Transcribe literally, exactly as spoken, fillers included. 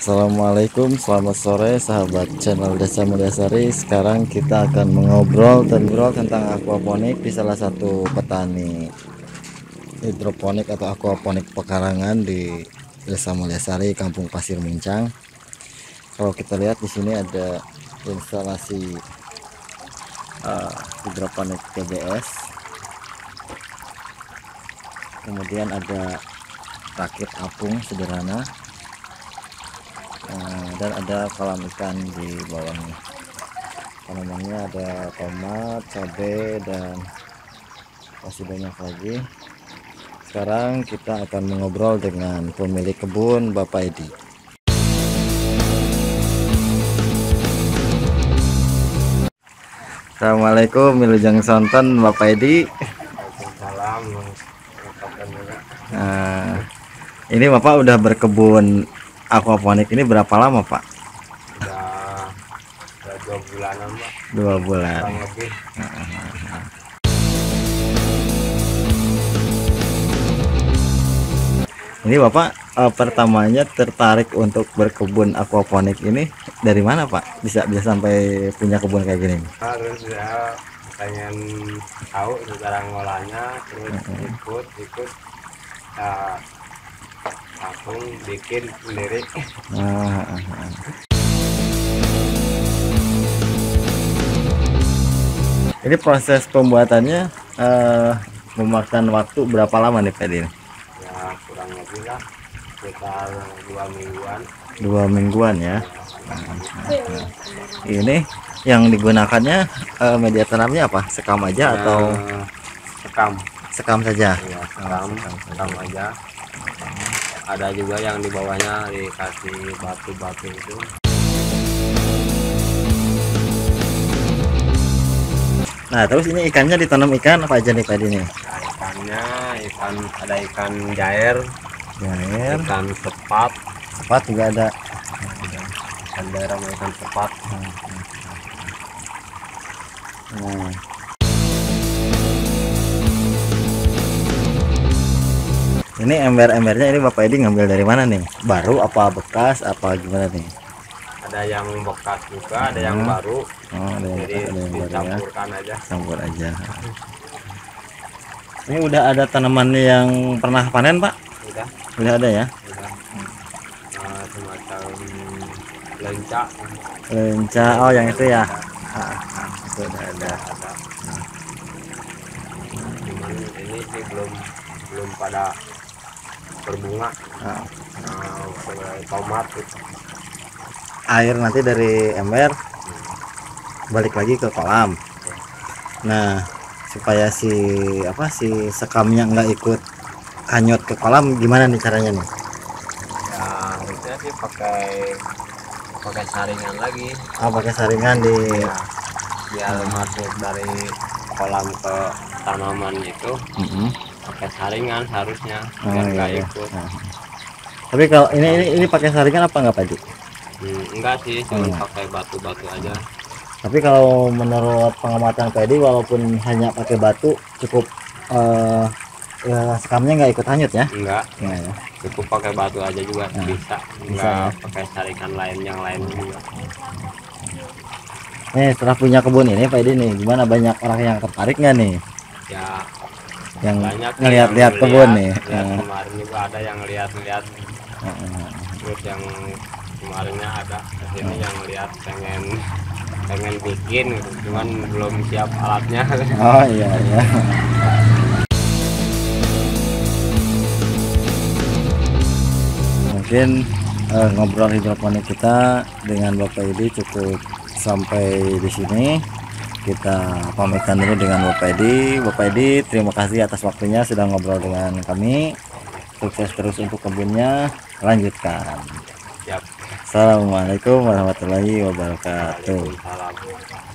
Assalamualaikum, selamat sore sahabat channel Desa Mulyasari. Sekarang kita akan mengobrol tentang akuaponik di salah satu petani hidroponik atau akuaponik pekarangan di Desa Mulyasari, Kampung Pasir Mincang. Kalau kita lihat di sini ada instalasi uh, hidroponik D B S, kemudian ada rakit apung sederhana, dan ada kolam ikan di bawahnya. Tanamannya ada tomat, cabai, dan masih banyak lagi. Sekarang kita akan mengobrol dengan pemilik kebun, Bapak Edi. Assalamualaikum, Wiljon Santan, Bapak Edi. Waalaikumsalam. Nah, ini Bapak udah berkebun akuaponik ini berapa lama, Pak? Sudah, sudah dua bulanan, Pak. Dua bulan. Lebih. Ini Bapak eh, pertamanya tertarik untuk berkebun akuaponik ini dari mana, Pak? Bisa bisa sampai punya kebun kayak gini? Harus ya, pengen tahu cara ngolahnya, terus ikut ikut. Uh, aku bikin sendiri. Ah, ah, ah. Ini proses pembuatannya uh, memakan waktu berapa lama nih, Pak Edi? Ya kurang lebih lah sekitar dua mingguan. Dua mingguan ya. Nah, nah. Ini yang digunakannya uh, media tanamnya apa? Sekam aja nah, atau sekam? Sekam saja. Ya, sekam, sekam, sekam aja. Ada juga yang di bawahnya dikasih batu-batu itu. Nah, terus ini ikannya ditanam ikan apa aja nih, Pak Edi? Nah, ikannya ikan ada ikan jair, jair, ikan sepat, sepat juga ada. Ikan jair sama ikan sepat. Nah. Ini ember-embernya ini Bapak Edi ngambil dari mana nih? Baru apa bekas apa gimana nih? Ada yang bekas juga, hmm. ada yang baru. Oh, ada yang jadi bekas, ada yang dicampurkan baru ya. Aja. Campur aja. Ini udah ada tanaman yang pernah panen, Pak? Udah. Udah ada ya? Udah. Uh, semacam lenca. Lenca, oh yang itu ya? Ha, ha, itu udah ada. Ada. Cuman ini sih belum belum pada berbunga. Nah, nah, tomat gitu. Air nanti dari ember balik lagi ke kolam. Nah, supaya si apa si sekamnya nggak ikut hanyut ke kolam, gimana nih caranya nih? Ya, harusnya sih pakai pakai saringan lagi. Oh, pakai saringan di ya, biar hmm. masuk dari kolam ke tanaman itu. Hmm. Pakai saringan harusnya biar oh, nggak iya. ikut. Nah. Tapi kalau ini ini, ini pakai saringan apa nggak, Pak Edi? Hmm, enggak sih, cuma hmm. pakai batu-batu aja. Tapi kalau menurut pengamatan Pak Edi, walaupun hanya pakai batu cukup uh, ya, sekamnya nggak ikut hanyut ya? Enggak. Nah, ya. Cukup pakai batu aja juga nah, bisa. Enggak bisa. Pakai saringan lain yang lain juga. Nih setelah punya kebun ini, Pak Edi nih, gimana, banyak orang yang tertarik nggak nih? Ya. Yang ngelihat-lihat kebun nih. Lihat, uh. Kemarin juga ada yang lihat-lihat. Uh, uh. Terus yang kemarinnya ada kesini uh. yang lihat pengen pengen bikin, cuman belum siap alatnya. Oh iya iya. Mungkin uh, ngobrol hidroponik kita dengan Bapak Edi cukup sampai di sini. Kita pamitan dulu dengan Bapak Edi. Bapak Edi, terima kasih atas waktunya sudah ngobrol dengan kami. Sukses terus untuk kebunnya. Lanjutkan. Siap. Assalamualaikum warahmatullahi wabarakatuh.